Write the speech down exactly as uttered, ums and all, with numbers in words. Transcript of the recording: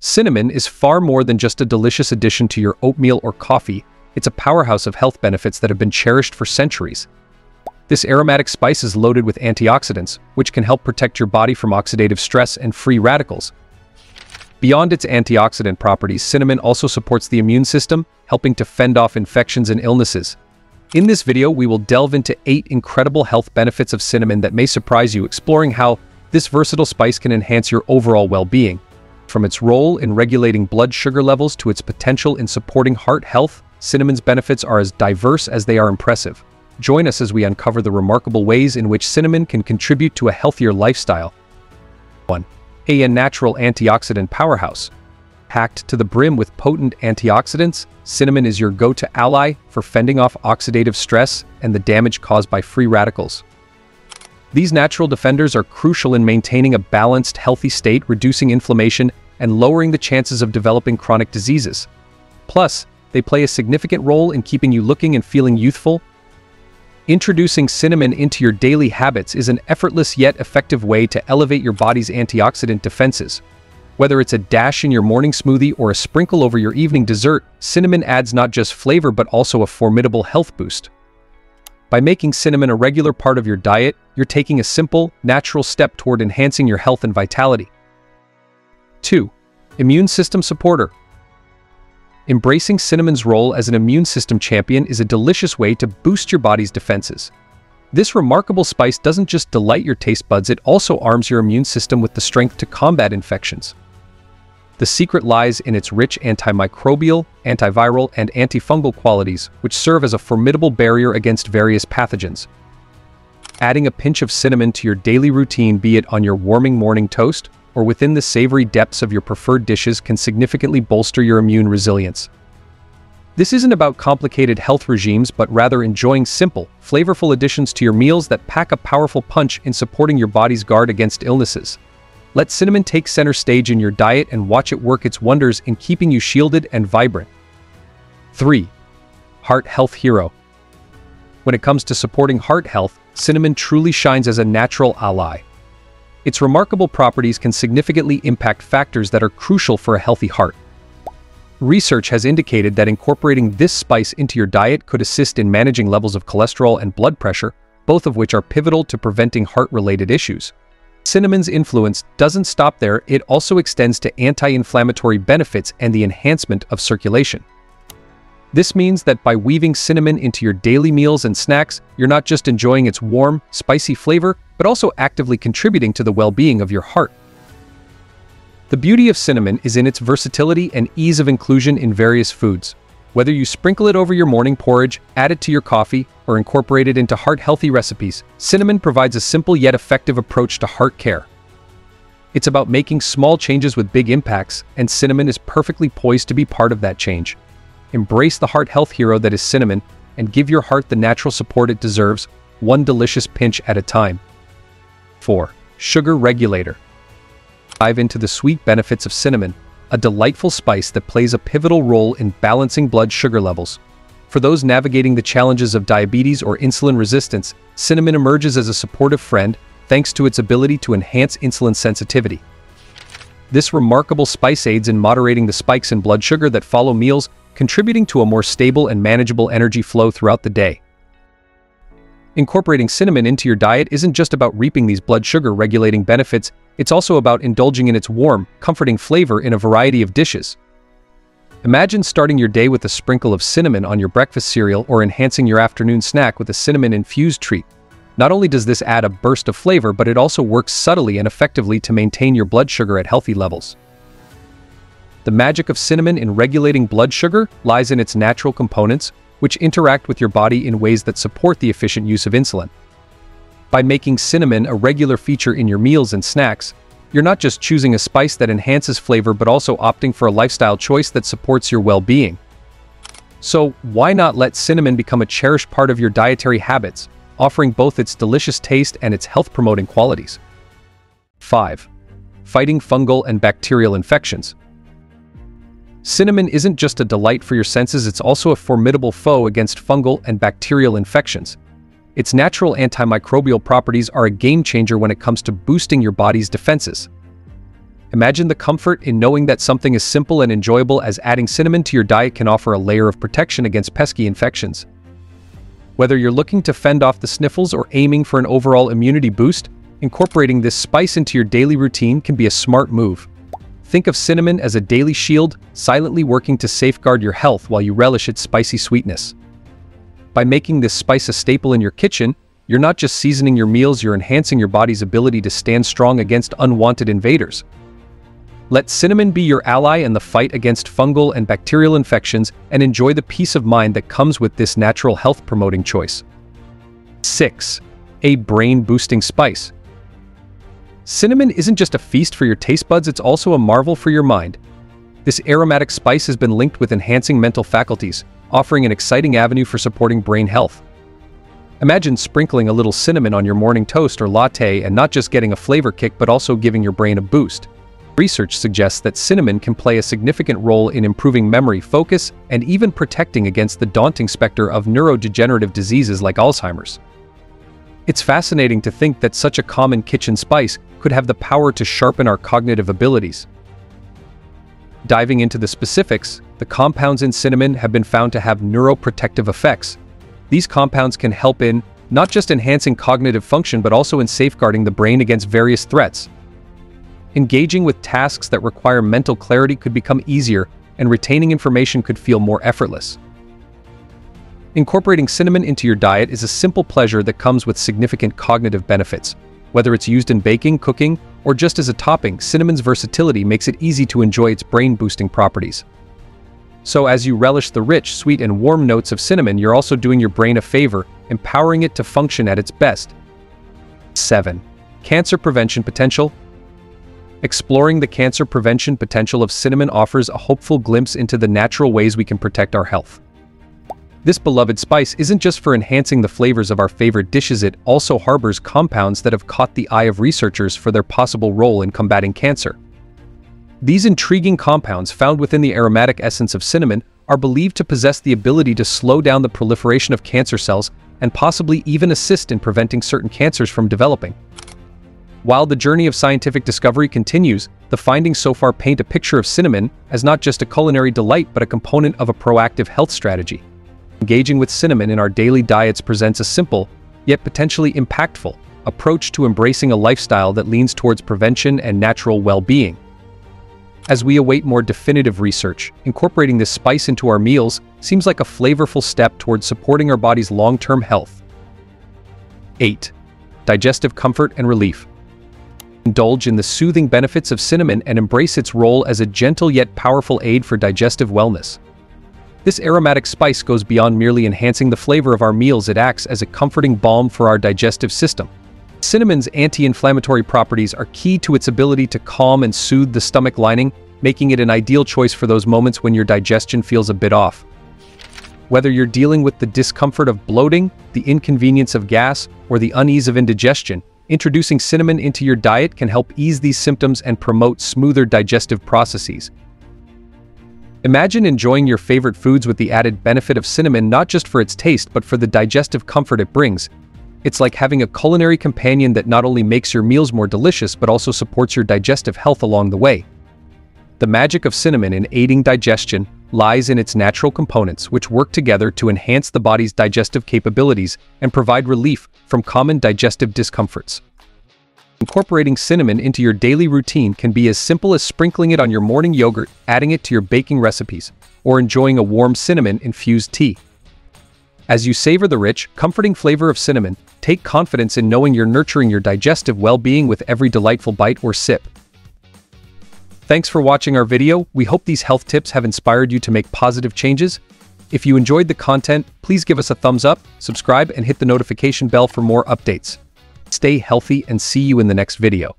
Cinnamon is far more than just a delicious addition to your oatmeal or coffee. It's a powerhouse of health benefits that have been cherished for centuries. This aromatic spice is loaded with antioxidants, which can help protect your body from oxidative stress and free radicals. Beyond its antioxidant properties, cinnamon also supports the immune system, helping to fend off infections and illnesses. In this video, we will delve into eight incredible health benefits of cinnamon that may surprise you, exploring how this versatile spice can enhance your overall well-being. From its role in regulating blood sugar levels to its potential in supporting heart health, cinnamon's benefits are as diverse as they are impressive. Join us as we uncover the remarkable ways in which cinnamon can contribute to a healthier lifestyle. one. A natural antioxidant powerhouse. Packed to the brim with potent antioxidants, cinnamon is your go-to ally for fending off oxidative stress and the damage caused by free radicals. These natural defenders are crucial in maintaining a balanced, healthy state, reducing inflammation, and lowering the chances of developing chronic diseases. Plus, they play a significant role in keeping you looking and feeling youthful. Introducing cinnamon into your daily habits is an effortless yet effective way to elevate your body's antioxidant defenses. Whether it's a dash in your morning smoothie or a sprinkle over your evening dessert, cinnamon adds not just flavor but also a formidable health boost. By making cinnamon a regular part of your diet, you're taking a simple, natural step toward enhancing your health and vitality. two. Immune system supporter. Embracing cinnamon's role as an immune system champion is a delicious way to boost your body's defenses. This remarkable spice doesn't just delight your taste buds, it also arms your immune system with the strength to combat infections. The secret lies in its rich antimicrobial, antiviral, and antifungal qualities, which serve as a formidable barrier against various pathogens. Adding a pinch of cinnamon to your daily routine, be it on your warming morning toast, or within the savory depths of your preferred dishes, can significantly bolster your immune resilience. This isn't about complicated health regimes, but rather enjoying simple, flavorful additions to your meals that pack a powerful punch in supporting your body's guard against illnesses. Let cinnamon take center stage in your diet and watch it work its wonders in keeping you shielded and vibrant. three. Heart health hero. When it comes to supporting heart health, cinnamon truly shines as a natural ally. Its remarkable properties can significantly impact factors that are crucial for a healthy heart. Research has indicated that incorporating this spice into your diet could assist in managing levels of cholesterol and blood pressure, both of which are pivotal to preventing heart-related issues. Cinnamon's influence doesn't stop there, it also extends to anti-inflammatory benefits and the enhancement of circulation. This means that by weaving cinnamon into your daily meals and snacks, you're not just enjoying its warm, spicy flavor, but also actively contributing to the well-being of your heart. The beauty of cinnamon is in its versatility and ease of inclusion in various foods. Whether you sprinkle it over your morning porridge, add it to your coffee, or incorporate it into heart-healthy recipes, cinnamon provides a simple yet effective approach to heart care. It's about making small changes with big impacts, and cinnamon is perfectly poised to be part of that change. Embrace the heart health hero that is cinnamon and give your heart the natural support it deserves, one delicious pinch at a time. four. Sugar regulator. Dive into the sweet benefits of cinnamon, a delightful spice that plays a pivotal role in balancing blood sugar levels. For those navigating the challenges of diabetes or insulin resistance, cinnamon emerges as a supportive friend thanks to its ability to enhance insulin sensitivity. This remarkable spice aids in moderating the spikes in blood sugar that follow meals, contributing to a more stable and manageable energy flow throughout the day. Incorporating cinnamon into your diet isn't just about reaping these blood sugar regulating benefits, it's also about indulging in its warm, comforting flavor in a variety of dishes. Imagine starting your day with a sprinkle of cinnamon on your breakfast cereal or enhancing your afternoon snack with a cinnamon-infused treat. Not only does this add a burst of flavor, but it also works subtly and effectively to maintain your blood sugar at healthy levels. The magic of cinnamon in regulating blood sugar lies in its natural components, which interact with your body in ways that support the efficient use of insulin. By making cinnamon a regular feature in your meals and snacks, you're not just choosing a spice that enhances flavor but also opting for a lifestyle choice that supports your well-being. So, why not let cinnamon become a cherished part of your dietary habits, offering both its delicious taste and its health-promoting qualities? five. Fighting fungal and bacterial infections. Cinnamon isn't just a delight for your senses, it's also a formidable foe against fungal and bacterial infections. Its natural antimicrobial properties are a game changer when it comes to boosting your body's defenses. Imagine the comfort in knowing that something as simple and enjoyable as adding cinnamon to your diet can offer a layer of protection against pesky infections. Whether you're looking to fend off the sniffles or aiming for an overall immunity boost, incorporating this spice into your daily routine can be a smart move. Think of cinnamon as a daily shield, silently working to safeguard your health while you relish its spicy sweetness. By making this spice a staple in your kitchen, you're not just seasoning your meals, you're enhancing your body's ability to stand strong against unwanted invaders. Let cinnamon be your ally in the fight against fungal and bacterial infections, and enjoy the peace of mind that comes with this natural health-promoting choice. six. A brain-boosting spice. Cinnamon isn't just a feast for your taste buds, it's also a marvel for your mind. This aromatic spice has been linked with enhancing mental faculties, offering an exciting avenue for supporting brain health. Imagine sprinkling a little cinnamon on your morning toast or latte and not just getting a flavor kick but also giving your brain a boost. Research suggests that cinnamon can play a significant role in improving memory, focus, and even protecting against the daunting specter of neurodegenerative diseases like Alzheimer's. It's fascinating to think that such a common kitchen spice could have the power to sharpen our cognitive abilities. Diving into the specifics, the compounds in cinnamon have been found to have neuroprotective effects. These compounds can help in not just enhancing cognitive function but also in safeguarding the brain against various threats. Engaging with tasks that require mental clarity could become easier, and retaining information could feel more effortless. Incorporating cinnamon into your diet is a simple pleasure that comes with significant cognitive benefits. Whether it's used in baking, cooking, or just as a topping, cinnamon's versatility makes it easy to enjoy its brain-boosting properties. So as you relish the rich, sweet, and warm notes of cinnamon, you're also doing your brain a favor, empowering it to function at its best. seven. Cancer prevention potential. Exploring the cancer prevention potential of cinnamon offers a hopeful glimpse into the natural ways we can protect our health. This beloved spice isn't just for enhancing the flavors of our favorite dishes, it also harbors compounds that have caught the eye of researchers for their possible role in combating cancer. These intriguing compounds found within the aromatic essence of cinnamon are believed to possess the ability to slow down the proliferation of cancer cells and possibly even assist in preventing certain cancers from developing. While the journey of scientific discovery continues, the findings so far paint a picture of cinnamon as not just a culinary delight but a component of a proactive health strategy. Engaging with cinnamon in our daily diets presents a simple, yet potentially impactful, approach to embracing a lifestyle that leans towards prevention and natural well-being. As we await more definitive research, incorporating this spice into our meals seems like a flavorful step towards supporting our body's long-term health. eight. Digestive comfort and relief. Indulge in the soothing benefits of cinnamon and embrace its role as a gentle yet powerful aid for digestive wellness. This aromatic spice goes beyond merely enhancing the flavor of our meals, it acts as a comforting balm for our digestive system. Cinnamon's anti-inflammatory properties are key to its ability to calm and soothe the stomach lining, making it an ideal choice for those moments when your digestion feels a bit off. Whether you're dealing with the discomfort of bloating, the inconvenience of gas, or the unease of indigestion, introducing cinnamon into your diet can help ease these symptoms and promote smoother digestive processes. Imagine enjoying your favorite foods with the added benefit of cinnamon not just for its taste but for the digestive comfort it brings. It's like having a culinary companion that not only makes your meals more delicious but also supports your digestive health along the way. The magic of cinnamon in aiding digestion lies in its natural components, which work together to enhance the body's digestive capabilities and provide relief from common digestive discomforts. Incorporating cinnamon into your daily routine can be as simple as sprinkling it on your morning yogurt, adding it to your baking recipes, or enjoying a warm cinnamon-infused tea. As you savor the rich, comforting flavor of cinnamon, take confidence in knowing you're nurturing your digestive well-being with every delightful bite or sip. Thanks for watching our video. We hope these health tips have inspired you to make positive changes. If you enjoyed the content, please give us a thumbs up, subscribe, and hit the notification bell for more updates. Stay healthy and see you in the next video.